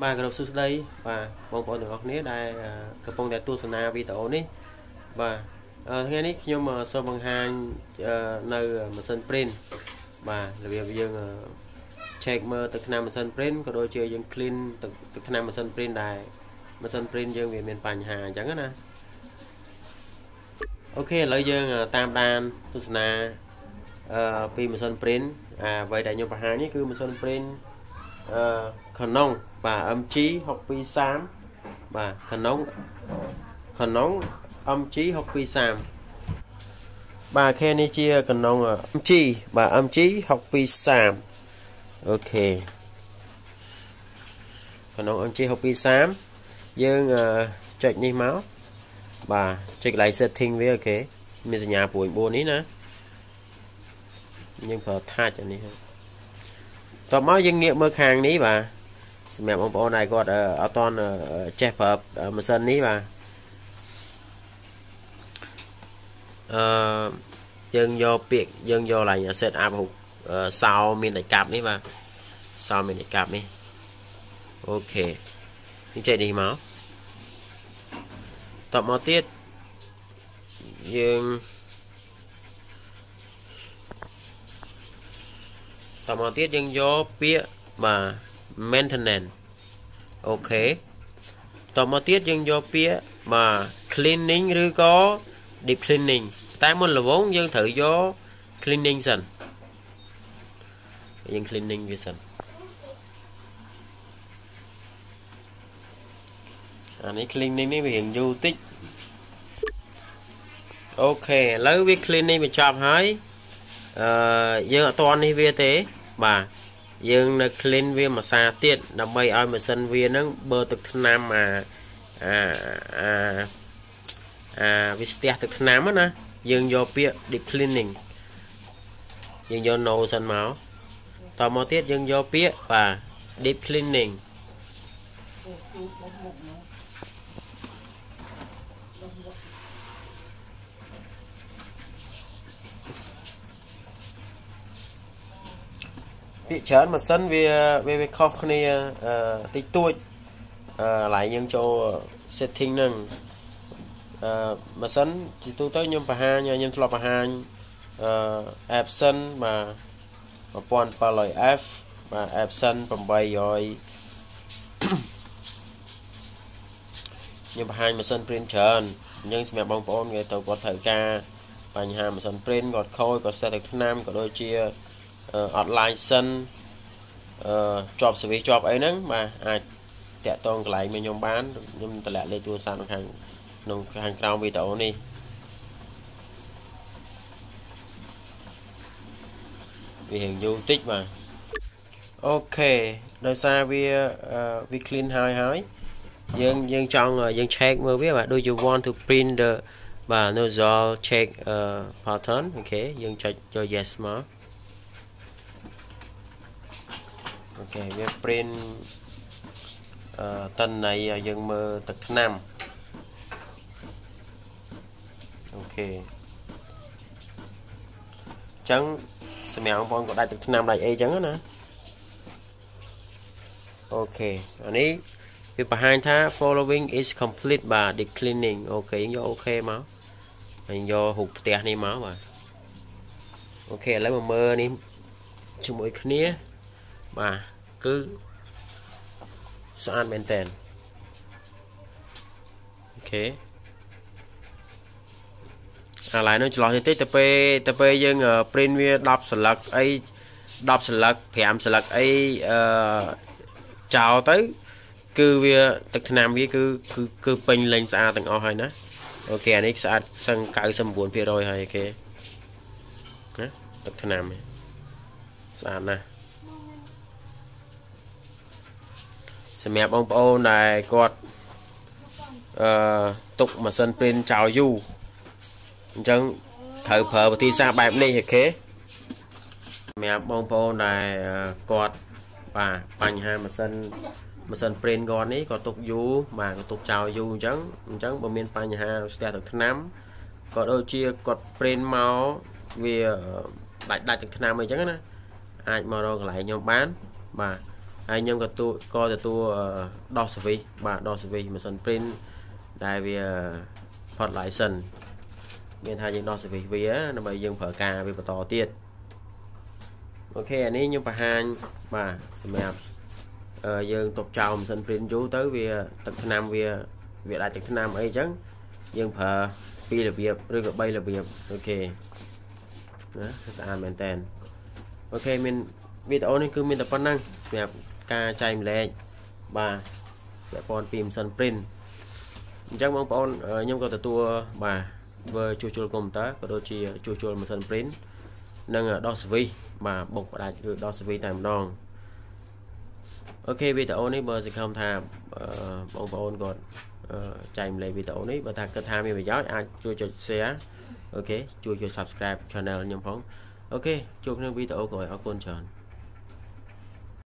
Ba cái đầu sư đây và bọn con được học nét đây các con đại tu sơn na video này và thế này nhưng mà so bằng hàng nơi mà sơn print và là bây giờ check mà từ nam mà sơn print có đôi chơi dân clean từ nam mà sơn print đài mà sơn print dân về miền Pành Hà chẳng nè. Ok lợi dân tam đan tu sơn na vì mà sơn print vậy đại nhóm bà hàng ấy cứ mà sơn print khẩn nông và âm chí học vi xám và khẩn nông âm chí học vi xám bà khen đi chia khẩn nông âm chí và âm chí học vi xám. Ok khẩn nông âm chí học vi xám dương chạy đi máu và chạy lại setting với ok mình sẽ nhà buổi buồn ý nữa nhưng phải tha cho này tóm máu dân nghiệp mơ khang ní bà mẹ ông bố này có ở toàn chép hợp mà sân ní bà dân vô việc dân vô là nhà set up hụt sau mình lại cạp ní bà sau mình lại cạp đi. Ok mình chạy đi máu tóm máu tiết dân tóm máu tiết dân vô việc mà maintenance. Ok tò mò tiết dân do phía mà cleaning rư có deep cleaning tại môn là vốn dân thử do cleaning dần dân cleaning vision này cleaning này hiện du tích. Ok lấy việc cleaning mình chọn hỏi dân ở toàn đi về thế mà dương là clean viên mà xa tiện là bay ai mà sân viên nó bơ thực nam mà vì stia thực nam á nè dương do bia deep cleaning dương do nâu sân máu tò mò tiết dương do bia và deep cleaning. Bị chán mà sân về khó này tích tuổi lại những chỗ setting nâng mà sân chỉ tu tới nhóm bà hai nha nhóm bà hai absent mà bọn bà lời F mà absent bằng bay rồi nhóm bà hai mà sân print chán nhưng mẹ bóng bóng người tàu có thời ca bà nhà mà sân print gọt khôi có xe thực nam có đôi chia online sân job xử lý job ấy nắng mà trẻ toàn lại mình nhóm bán nhưng ta lại lấy tua sang hàng cao bị tổ đi vì hiện du tích mà. Ok đời xa vì clean hai hỏi dân trong dân check mới biết mà do you want to print the và nó do check pattern. Ok dân check cho yes mà. Ok, về print tên này dân mơ tật nam. Ok chẳng xem mẹ ông con có đại tật nam đại e chẳng nữa. Ok, anh ấy vì bà hai tháng following is complete bà declining. Ok, do ok mà anh do hụt tiền đi máu mà. Ok, lấy mà mơ đi chung mỗi khía mà cứ soạn maintain. Ok lại nó cho thì tp dân print với đọc sở lực ấy đọc sở lực phèm sở lực ấy chào tới cứ về thực nam với cứ pin lên xa tầng o hay nó. Ok anh xa sân cãi sân buồn phía rồi hay kia thực nam xa nè xem mẹ ông bố này quạt tục mà sân pin chào du chẳng thở phở và thi xa bài này hệ kế mẹ ông bố này quạt và bành hai mà sân pin gòn ấy có tục du mà có tục chào du chẳng bờ miền bành hai sẽ được nắm có đôi chia quạt pin máu vì đại thực nam ấy chẳng á ai mà đâu lại nhau bán mà anh em có tu đo sơ vi bà đo sơ vi mà sân print tại vì phật lại sân miền hai những đo sơ vi vì á nó bây giờ phở cà vì to tiệt ok anh ấy nhưng mà hai mà xem dương tục trào mà sân print chú tới vì tận thứ năm vì việc lại tận thứ năm ấy chứ dương phở pi là việc rồi gặp bay là việc ok đó là maintain ok mình video này cứ mình tập năng đẹp ca chạy lệ bà đẹp con phim sân print chắc mong con nhưng có tua bà vừa chua chua công tác và đôi chi chua chua một sân print nâng ở đo vi mà bục lại được đo vi tạm đòn ok video này bờ sẽ không tham bóng con còn chạy lệ video này và thật tham về giáo ai chua chua xe ok chua chua subscribe channel nhầm phóng ok chúc những video của ở con tròn.